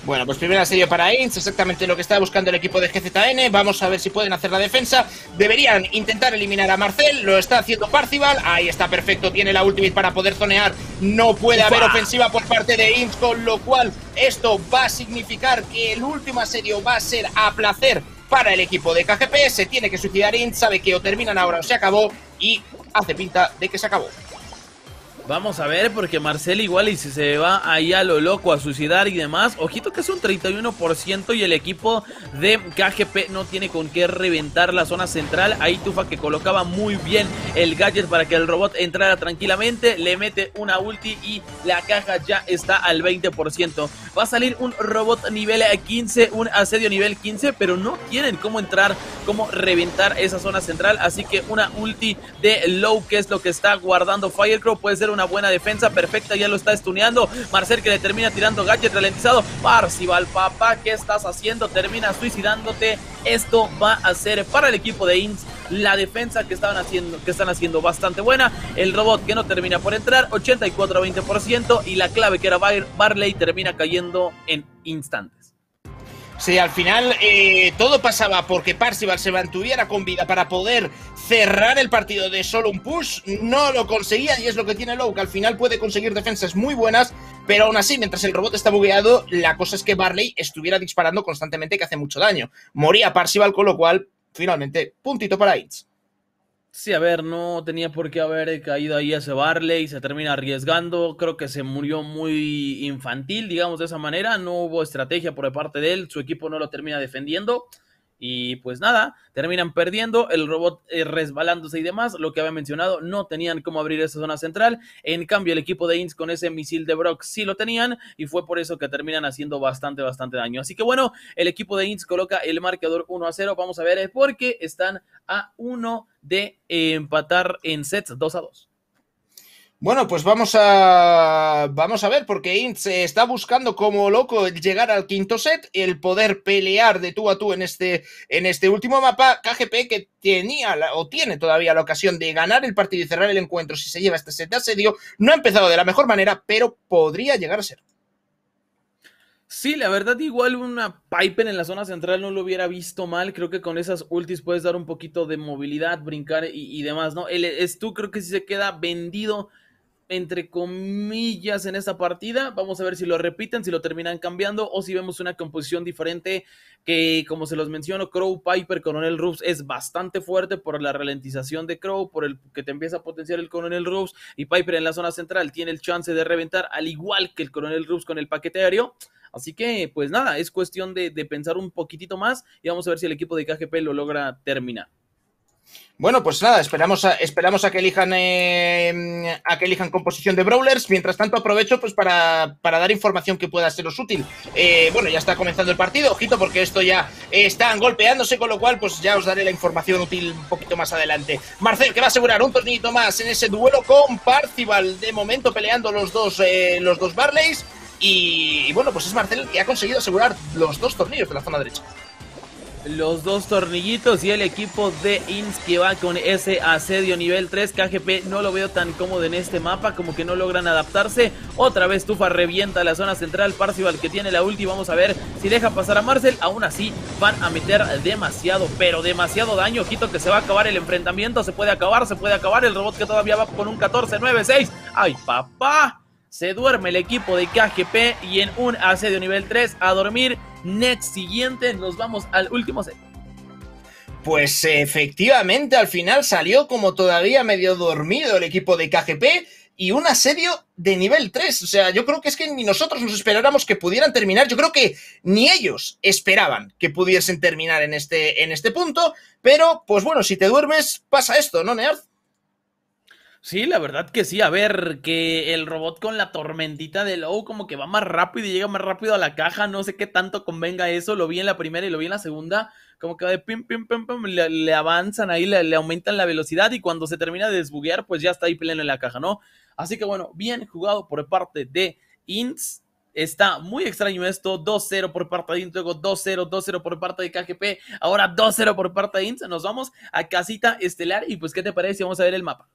Bueno, pues primer asedio para INTZ, exactamente lo que está buscando el equipo de GZN. Vamos a ver si pueden hacer la defensa. Deberían intentar eliminar a Marcel, lo está haciendo Parcival. Ahí está, perfecto, tiene la ultimate para poder zonear. No puede haber ofensiva por parte de INTZ, con lo cual esto va a significar que el último asedio va a ser a placer para el equipo de KGP. Se tiene que suicidar INTZ, sabe que o terminan ahora o se acabó y hace pinta de que se acabó. Vamos a ver porque Marcel igual y si se va ahí a lo loco a suicidar y demás, ojito que es un 31% y el equipo de KGP no tiene con qué reventar la zona central. Ahí Tufa que colocaba muy bien el gadget para que el robot entrara tranquilamente, le mete una ulti y la caja ya está al 20%. Va a salir un robot nivel 15, un asedio nivel 15, pero no tienen cómo entrar, cómo reventar esa zona central, así que una ulti de Low que es lo que está guardando Firecrow, puede ser una buena defensa, perfecta, ya lo está stuneando Marcel que le termina tirando gadget ralentizado. Parcival, papá, ¿qué estás haciendo? Termina suicidándote. Esto va a ser para el equipo de INTZ la defensa que están haciendo bastante buena. El robot que no termina por entrar, 84-20%, y la clave que era Barley termina cayendo en instantes. Sí, al final todo pasaba porque Parcival se mantuviera con vida para poder cerrar el partido de solo un push. No lo conseguía y es lo que tiene Low, que al final puede conseguir defensas muy buenas, pero aún así, mientras el robot está bugueado, la cosa es que Barley estuviera disparando constantemente, que hace mucho daño. Moría Parcival, con lo cual, finalmente, puntito para INTZ. Sí, a ver, no tenía por qué haber caído ahí ese Barley, se termina arriesgando, creo que se murió muy infantil, digamos de esa manera, no hubo estrategia por parte de él, su equipo no lo termina defendiendo y pues nada, terminan perdiendo, el robot resbalándose y demás, lo que había mencionado, no tenían cómo abrir esa zona central, en cambio el equipo de INTZ con ese misil de Brock sí lo tenían y fue por eso que terminan haciendo bastante daño, así que bueno, el equipo de INTZ coloca el marcador 1-0, vamos a ver por qué están a 1 de empatar en sets 2-2. Bueno, pues vamos a ver, porque INTZ está buscando como loco llegar al quinto set, el poder pelear de tú a tú en este último mapa. KGP que tiene todavía la ocasión de ganar el partido y cerrar el encuentro si se lleva este set de asedio. No ha empezado de la mejor manera, pero podría llegar a ser. Sí, la verdad igual una Piper en la zona central no lo hubiera visto mal, creo que con esas ultis puedes dar un poquito de movilidad, brincar y demás, ¿no? Stu creo que sí se queda vendido, entre comillas, en esta partida, vamos a ver si lo repiten, si lo terminan cambiando o si vemos una composición diferente que, como se los menciono, Crow, Piper, Coronel Ruffs es bastante fuerte por la ralentización de Crow, por el que te empieza a potenciar el Coronel Ruffs y Piper en la zona central tiene el chance de reventar al igual que el Coronel Ruffs con el paquete aéreo. Así que, pues nada, es cuestión de pensar un poquitito más y vamos a ver si el equipo de KGP lo logra terminar. Bueno, pues nada, esperamos a que elijan composición de Brawlers. Mientras tanto, aprovecho pues para dar información que pueda seros útil. Bueno, ya está comenzando el partido, ojito, porque esto ya están golpeándose, con lo cual pues ya os daré la información útil un poquito más adelante. Marcel, que va a asegurar un tornillito más en ese duelo con Parcival, de momento peleando los dos Barleys. Y bueno, pues es Marcel el que ha conseguido asegurar los dos tornillos de la zona derecha. Los dos tornillitos y el equipo de INTZ que va con ese asedio nivel 3. KGP no lo veo tan cómodo en este mapa, como que no logran adaptarse. Otra vez Tufa revienta la zona central. Parcival que tiene la ulti, vamos a ver si deja pasar a Marcel. Aún así van a meter demasiado, pero demasiado daño. Ojito que se va a acabar el enfrentamiento, se puede acabar. El robot que todavía va con un 14-9-6. ¡Ay, papá! Se duerme el equipo de KGP y en un asedio nivel 3 a dormir. Next siguiente, nos vamos al último set. Pues efectivamente al final salió como todavía medio dormido el equipo de KGP y un asedio de nivel 3. O sea, yo creo que es que ni nosotros nos esperáramos que pudieran terminar. Yo creo que ni ellos esperaban que pudiesen terminar en este punto. Pero, pues bueno, si te duermes pasa esto, ¿no, Nearth? Sí, la verdad que sí, a ver, que el robot con la tormentita de Low como que va más rápido y llega más rápido a la caja, no sé qué tanto convenga eso, lo vi en la primera y lo vi en la segunda, como que va de pim, le avanzan ahí, le aumentan la velocidad y cuando se termina de desbuguear, pues ya está ahí pleno en la caja, ¿no? Así que bueno, bien jugado por parte de INTZ. Está muy extraño esto, 2-0 por parte de INTZ, luego 2-0, 2-0 por parte de KGP, ahora 2-0 por parte de INTZ, nos vamos a casita estelar y pues ¿qué te parece? Vamos a ver el mapa.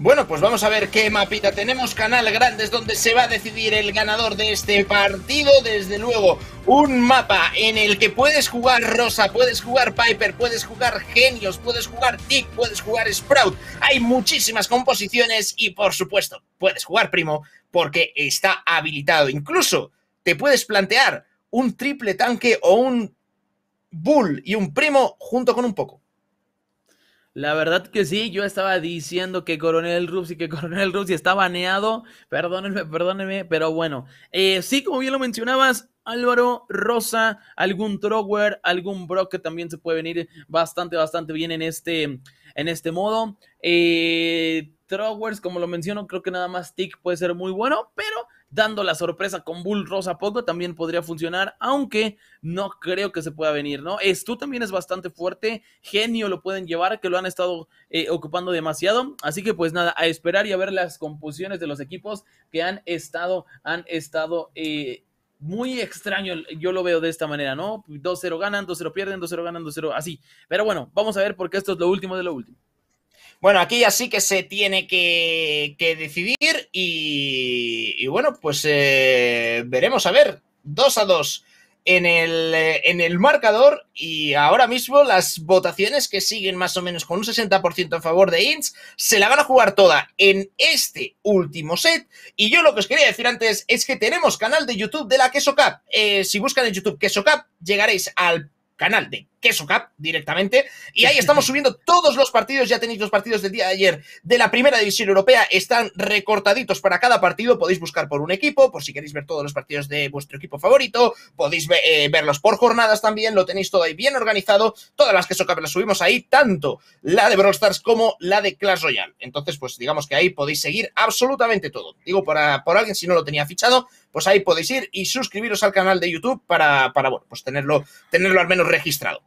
Bueno, pues vamos a ver qué mapita tenemos. Canal Grandes, donde se va a decidir el ganador de este partido. Desde luego, un mapa en el que puedes jugar Rosa, puedes jugar Piper, puedes jugar Genios, puedes jugar Tick, puedes jugar Sprout. Hay muchísimas composiciones y, por supuesto, puedes jugar Primo porque está habilitado. Incluso te puedes plantear un triple tanque o un Bull y un Primo junto con un Poco. La verdad que sí, yo estaba diciendo que Coronel Ruffs está baneado, perdónenme, pero bueno, sí, como bien lo mencionabas, Álvaro, Rosa, algún Thrower, algún Brock que también se puede venir bastante bien en este modo, Throwers, como lo menciono, creo que nada más Tick puede ser muy bueno, pero dando la sorpresa con Bull Rosa Poco también podría funcionar, aunque no creo que se pueda venir, ¿no? Stu también es bastante fuerte, Genio lo pueden llevar, que lo han estado ocupando demasiado, así que pues nada, a esperar y a ver las composiciones de los equipos que han estado muy extraño, yo lo veo de esta manera, ¿no? 2-0 ganan, 2-0 pierden, 2-0 ganan, 2-0, así, pero bueno, vamos a ver porque esto es lo último de lo último. Bueno, aquí ya sí que se tiene que decidir y bueno, pues veremos, a ver, 2-2 en el marcador y ahora mismo las votaciones que siguen más o menos con un 60% a favor de INTZ se la van a jugar toda en este último set y yo lo que os quería decir antes es que tenemos canal de YouTube de la Queso Cup, si buscan en YouTube Queso Cup llegaréis al canal de Queso Cup directamente, y ahí estamos subiendo todos los partidos. Ya tenéis los partidos del día de ayer de la Primera División Europea, están recortaditos para cada partido, podéis buscar por un equipo, por si queréis ver todos los partidos de vuestro equipo favorito, podéis verlos por jornadas también, lo tenéis todo ahí bien organizado. Todas las Queso Cup las subimos ahí, tanto la de Brawl Stars como la de Clash Royale, entonces pues digamos que ahí podéis seguir absolutamente todo. Digo, por alguien si no lo tenía fichado, pues ahí podéis ir y suscribiros al canal de YouTube para bueno, pues tenerlo al menos registrado.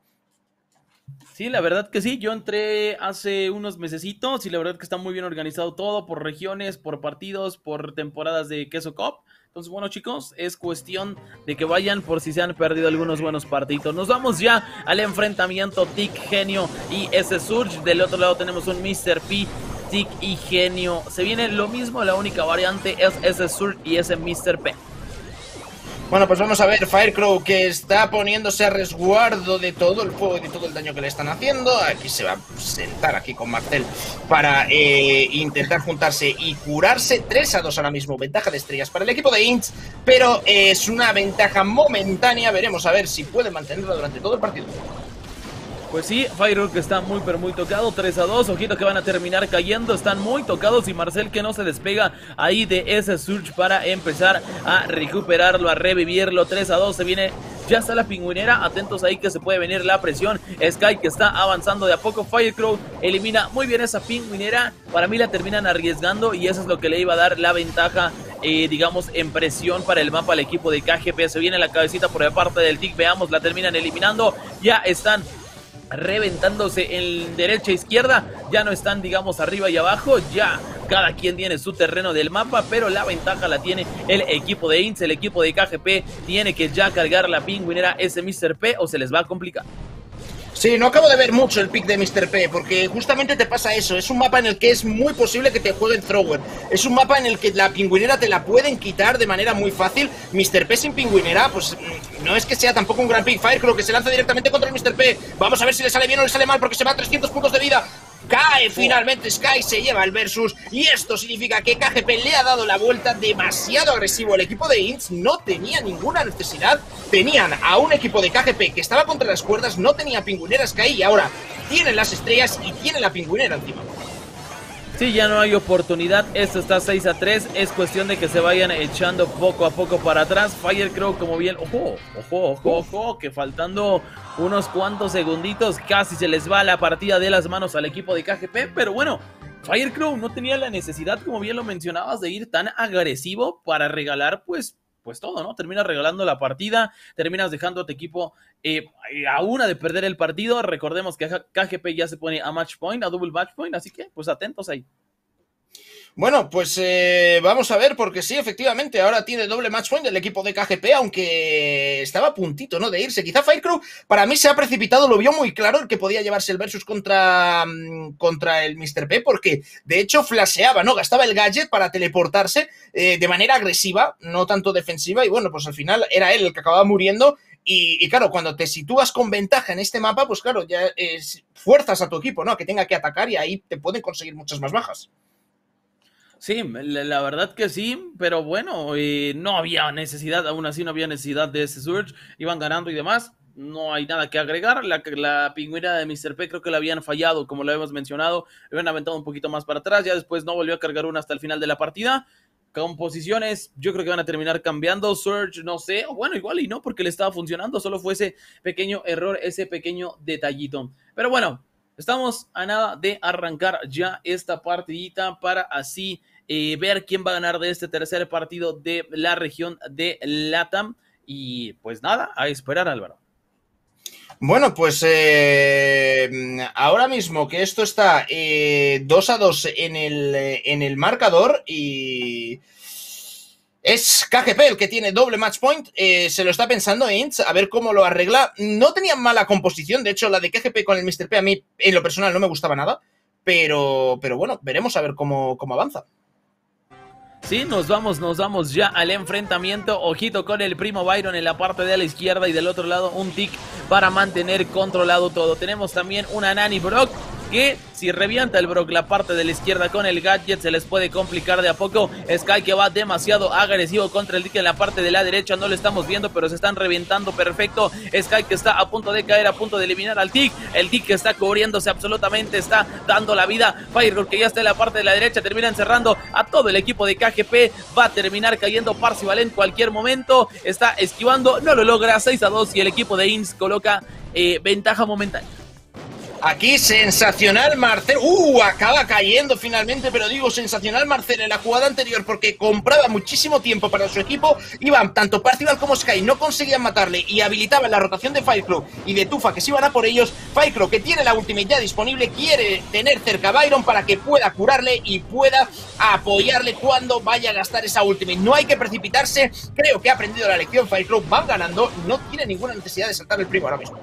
Sí, la verdad que sí, yo entré hace unos mesecitos y la verdad que está muy bien organizado todo, por regiones, por partidos, por temporadas de Queso Cup. Entonces, bueno, chicos, es cuestión de que vayan por si se han perdido algunos buenos partiditos. Nos vamos ya al enfrentamiento Tic, Genio y ese Surge. Del otro lado tenemos un Mr. P, Tic y Genio. Se viene lo mismo, la única variante es ese Surge y ese Mr. P. Bueno, pues vamos a ver Firecrow, que está poniéndose a resguardo de todo el fuego y de todo el daño que le están haciendo. Aquí se va a sentar aquí con Martel para intentar juntarse y curarse. 3-2 ahora mismo, ventaja de estrellas para el equipo de INTZ, pero es una ventaja momentánea. Veremos a ver si puede mantenerla durante todo el partido. Pues sí, Firework está muy pero muy tocado, 3-2, ojito que van a terminar cayendo, están muy tocados y Marcel que no se despega ahí de ese Surge para empezar a recuperarlo, a revivirlo. 3-2, se viene, ya está la pingüinera, atentos ahí que se puede venir la presión. Sky que está avanzando de a poco, Firecrow elimina muy bien esa pingüinera, para mí la terminan arriesgando y eso es lo que le iba a dar la ventaja, digamos, en presión para el mapa al equipo de KGP. Se viene la cabecita por la parte del Tic, veamos, la terminan eliminando, ya están reventándose en derecha e izquierda, ya no están, digamos, arriba y abajo, ya cada quien tiene su terreno del mapa, pero la ventaja la tiene el equipo de INTZ. El equipo de KGP tiene que ya cargar la pingüinera ese Mr. P o se les va a complicar. Sí, no acabo de ver mucho el pick de Mr. P, porque justamente te pasa eso, es un mapa en el que es muy posible que te juegue el thrower, es un mapa en el que la pingüinera te la pueden quitar de manera muy fácil. Mr. P sin pingüinera, pues no es que sea tampoco un gran pick. Fire creo que se lanza directamente contra el Mr. P, vamos a ver si le sale bien o le sale mal, porque se va a 300 puntos de vida. Cae finalmente Sky, se lleva el versus y esto significa que KGP le ha dado la vuelta. Demasiado agresivo el equipo de INTZ, no tenía ninguna necesidad, tenían a un equipo de KGP que estaba contra las cuerdas, no tenía pingüinera Sky y ahora tienen las estrellas y tienen la pingüinera encima. Sí, ya no hay oportunidad, esto está 6-3, es cuestión de que se vayan echando poco a poco para atrás. Firecrow como bien, ojo, que faltando unos cuantos segunditos casi se les va la partida de las manos al equipo de KGP, pero bueno, Firecrow no tenía la necesidad, como bien lo mencionabas, de ir tan agresivo para regalar pues todo, ¿no? Terminas regalando la partida, terminas dejando a tu equipo a una de perder el partido. Recordemos que KGP ya se pone a match point, a double match point, así que pues atentos ahí. Bueno, pues vamos a ver, porque sí, efectivamente, ahora tiene doble match point el equipo de KGP, aunque estaba a puntito, ¿no?, de irse. Quizá Firecrow, para mí, se ha precipitado, lo vio muy claro el que podía llevarse el versus contra el Mr. P, porque de hecho flasheaba, ¿no?, gastaba el gadget para teleportarse de manera agresiva, no tanto defensiva, y bueno, pues al final era él el que acababa muriendo. Y claro, cuando te sitúas con ventaja en este mapa, pues claro, ya fuerzas a tu equipo, ¿no?, a que tenga que atacar y ahí te pueden conseguir muchas más bajas. Sí, la verdad que sí, pero bueno, no había necesidad, aún así no había necesidad de ese Surge, iban ganando y demás, no hay nada que agregar. La pingüina de Mr. P creo que la habían fallado, como lo hemos mencionado, le habían aventado un poquito más para atrás, ya después no volvió a cargar una hasta el final de la partida. Composiciones, yo creo que van a terminar cambiando. Surge, no sé, bueno, igual y no, porque le estaba funcionando, solo fue ese pequeño error, ese pequeño detallito, pero bueno, estamos a nada de arrancar ya esta partidita para así ver quién va a ganar de este tercer partido de la región de LATAM y pues nada, a esperar, Álvaro. Bueno, pues ahora mismo que esto está 2-2 en el marcador y es KGP el que tiene doble match point, se lo está pensando INTZ, a ver cómo lo arregla. No tenían mala composición, de hecho la de KGP con el Mr. P a mí en lo personal no me gustaba nada, pero bueno, veremos a ver cómo avanza. Sí, nos vamos ya al enfrentamiento. Ojito con el primo Byron en la parte de la izquierda y del otro lado un Tic para mantener controlado todo. Tenemos también una Nani Brock que si revienta el Brock la parte de la izquierda con el gadget se les puede complicar de a poco. Sky que va demasiado agresivo contra el Dick en la parte de la derecha, no lo estamos viendo pero se están reventando perfecto. Sky que está a punto de caer, a punto de eliminar al Dick, el Dick que está cubriéndose absolutamente, está dando la vida. Firewall que ya está en la parte de la derecha, termina encerrando a todo el equipo de KGP, va a terminar cayendo Parzival en cualquier momento, está esquivando, no lo logra, 6-2 y el equipo de INTZ coloca ventaja momentánea. Aquí sensacional Marcel, acaba cayendo finalmente, pero digo sensacional Marcel en la jugada anterior porque compraba muchísimo tiempo para su equipo. Iban tanto Parzival como Sky, no conseguían matarle y habilitaban la rotación de Fireclaw y de Tufa que se iban a por ellos. Fireclaw que tiene la ultimate ya disponible, quiere tener cerca a Byron para que pueda curarle y pueda apoyarle cuando vaya a gastar esa ultimate. No hay que precipitarse, creo que ha aprendido la lección Fireclaw, van ganando, no tiene ninguna necesidad de saltar el primo ahora mismo.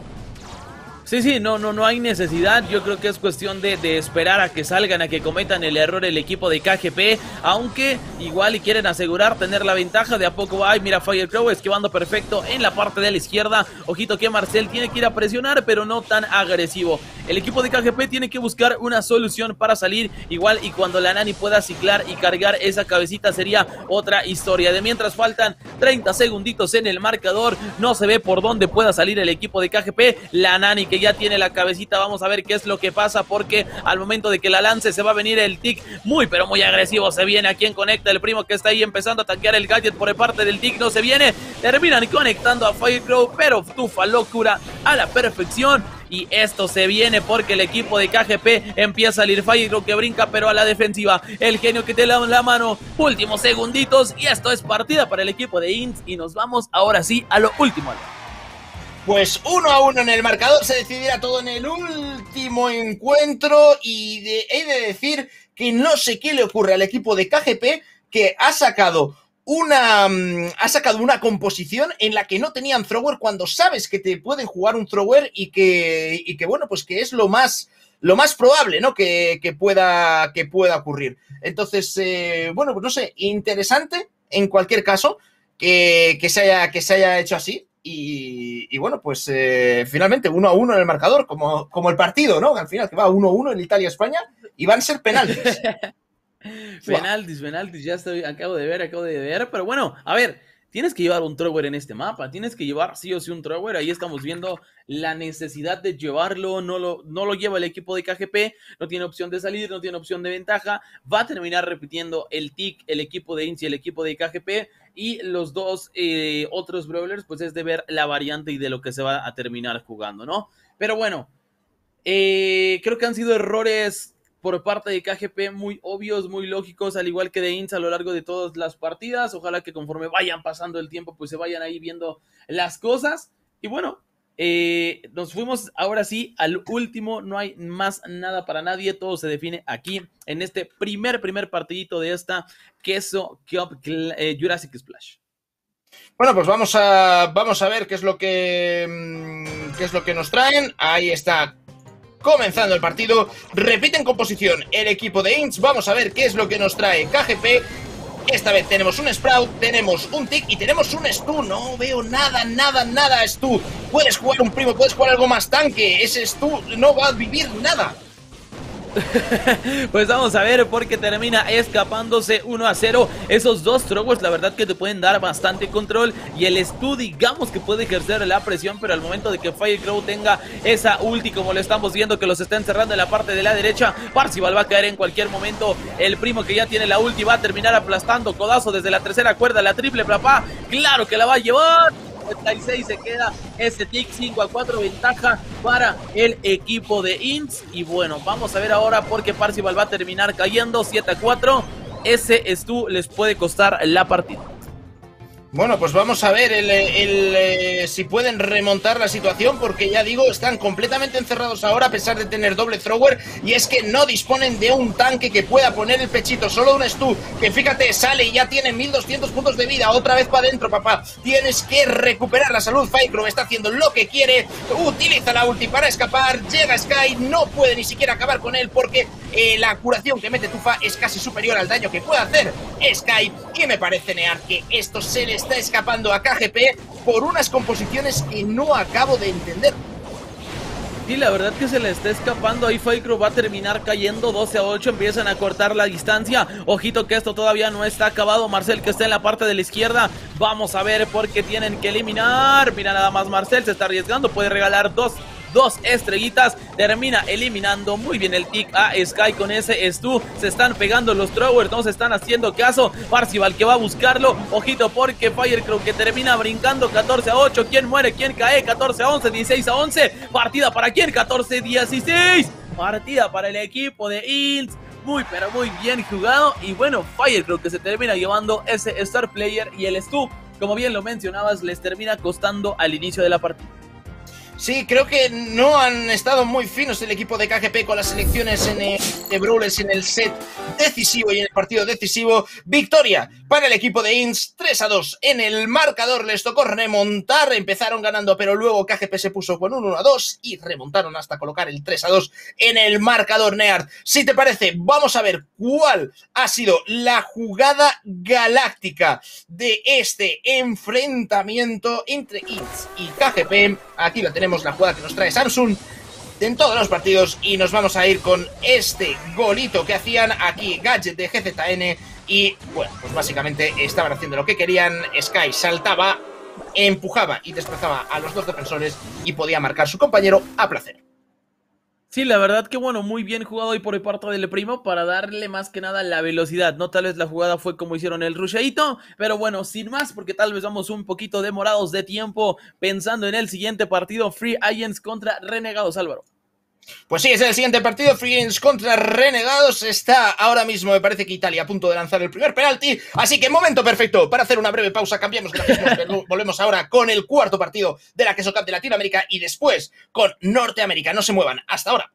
Sí, no hay necesidad, yo creo que es cuestión de esperar a que salgan, a que cometan el error el equipo de KGP, aunque igual y quieren asegurar tener la ventaja, de a poco va, mira Fireclaw esquivando perfecto en la parte de la izquierda, ojito que Marcel tiene que ir a presionar pero no tan agresivo, el equipo de KGP tiene que buscar una solución para salir, igual y cuando la Nani pueda ciclar y cargar esa cabecita sería otra historia. De mientras faltan 30 segunditos en el marcador, no se ve por dónde pueda salir el equipo de KGP, la Nani que ya tiene la cabecita, vamos a ver qué es lo que pasa porque al momento de que la lance se va a venir el Tick, muy pero muy agresivo se viene a quien conecta, el primo que está ahí empezando a tanquear el gadget por parte del Tick, no se viene, terminan conectando a Fireclaw pero Tufa lo cura a la perfección y esto se viene porque el equipo de KGP empieza a salir. Fireclaw que brinca pero a la defensiva, el genio que te da la mano, últimos segunditos y esto es partida para el equipo de INTZ y nos vamos ahora sí a lo último. Pues 1-1 en el marcador, se decidirá todo en el último encuentro y he de decir que no sé qué le ocurre al equipo de KGP que ha sacado una composición en la que no tenían thrower cuando sabes que te pueden jugar un thrower y que bueno, pues que es lo más probable, ¿no? que pueda ocurrir. Entonces, bueno, pues no sé, interesante en cualquier caso que se haya hecho así. Y bueno, pues finalmente 1-1 en el marcador, como el partido, ¿no? Al final que va 1-1 en Italia-España y van a ser penaltis. penaltis, ya estoy, acabo de ver, pero bueno, a ver, tienes que llevar un thrower en este mapa, tienes que llevar sí o sí un thrower, ahí estamos viendo la necesidad de llevarlo, no lo lleva el equipo de KGP, no tiene opción de salir, no tiene opción de ventaja, va a terminar repitiendo el tick, el equipo de INTZ y el equipo de KGP, y los dos otros brawlers, pues es de ver la variante y de lo que se va a terminar jugando, ¿no? Pero bueno, creo que han sido errores por parte de KGP muy obvios, muy lógicos, al igual que de INTZ a lo largo de todas las partidas, ojalá que conforme vayan pasando el tiempo, pues se vayan ahí viendo las cosas, y bueno, nos fuimos ahora sí al último, no hay más nada para nadie, todo se define aquí en este primer partidito de esta Queso Cup Jurassic Splash. Bueno, pues vamos a ver qué es lo que nos traen. Ahí está comenzando el partido, repiten composición el equipo de INTZ, vamos a ver qué es lo que nos trae KGP. Esta vez tenemos un Sprout, tenemos un Tick y tenemos un Stu. No veo nada Stu. Puedes jugar un primo, puedes jugar algo más tanque. Ese Stu no va a vivir nada. Pues vamos a ver porque termina escapándose 1-0. Esos dos throwers la verdad que te pueden dar bastante control y el Stu digamos que puede ejercer la presión, pero al momento de que Fireclaw tenga esa ulti como lo estamos viendo que los está encerrando en la parte de la derecha, Parzival va a caer en cualquier momento, el primo que ya tiene la ulti va a terminar aplastando, codazo desde la tercera cuerda, la triple papá, claro que la va a llevar. 36 se queda ese tick, 5-4 ventaja para el equipo de INTZ y bueno, vamos a ver ahora porque Parzival va a terminar cayendo 7-4, ese Stu les puede costar la partida. Bueno, pues vamos a ver si pueden remontar la situación porque ya digo, están completamente encerrados ahora a pesar de tener doble thrower y es que no disponen de un tanque que pueda poner el pechito, solo un Stu que fíjate, sale y ya tiene 1200 puntos de vida, otra vez para adentro papá, tienes que recuperar la salud, Fireclaw está haciendo lo que quiere, utiliza la ulti para escapar, llega Sky, no puede ni siquiera acabar con él porque la curación que mete Tufa es casi superior al daño que puede hacer Sky y me parece near que esto se le está escapando a KGP por unas composiciones que no acabo de entender. y la verdad que se le está escapando. Ahí Fakeru va a terminar cayendo 12 a 8. Empiezan a cortar la distancia. Ojito que esto todavía no está acabado. Marcel, que está en la parte de la izquierda, vamos a ver porque tienen que eliminar. Mira nada más, Marcel se está arriesgando, puede regalar dos estrellitas, termina eliminando muy bien el tick a Sky con ese Stu. Se están pegando los throwers, no se están haciendo caso. Parcival que va a buscarlo, ojito porque Firecrow que termina brincando. 14 a 8, ¿quién muere? ¿Quién cae? 14 a 11, 16 a 11, partida para quién, 14 a 16, partida para el equipo de INTZ. Muy pero muy bien jugado, y bueno, Firecrow que se termina llevando ese Star Player, y el Stu, como bien lo mencionabas, les termina costando al inicio de la partida. Sí, creo que no han estado muy finos el equipo de KGP con las selecciones de Brawlers en el set decisivo y en el partido decisivo. Victoria para el equipo de INTZ, 3 a 2 en el marcador. Les tocó remontar, empezaron ganando, pero luego KGP se puso con un 1 a 2 y remontaron hasta colocar el 3 a 2 en el marcador. Neard, si te parece, vamos a ver cuál ha sido la jugada galáctica de este enfrentamiento entre INTZ y KGP. Aquí la tenemos. La jugada que nos trae Samsung en todos los partidos, y nos vamos a ir con este golito que hacían aquí Gadget de GZN. Y bueno, pues básicamente estaban haciendo lo que querían. Sky saltaba, empujaba y destrozaba a los dos defensores y podía marcar su compañero a placer. Sí, la verdad que bueno, muy bien jugado hoy por el parte del primo para darle más que nada la velocidad, ¿no? Tal vez la jugada fue como hicieron el rusheito, pero bueno, sin más, porque tal vez vamos un poquito demorados de tiempo pensando en el siguiente partido, Free Agents contra Renegados, Álvaro. Pues sí, es el siguiente partido, Free Agents contra Renegados. Está ahora mismo, me parece que Italia a punto de lanzar el primer penalti, así que momento perfecto para hacer una breve pausa. Cambiamos grafismos, volvemos ahora con el cuarto partido de la Queso Cup de Latinoamérica y después con Norteamérica. No se muevan, hasta ahora.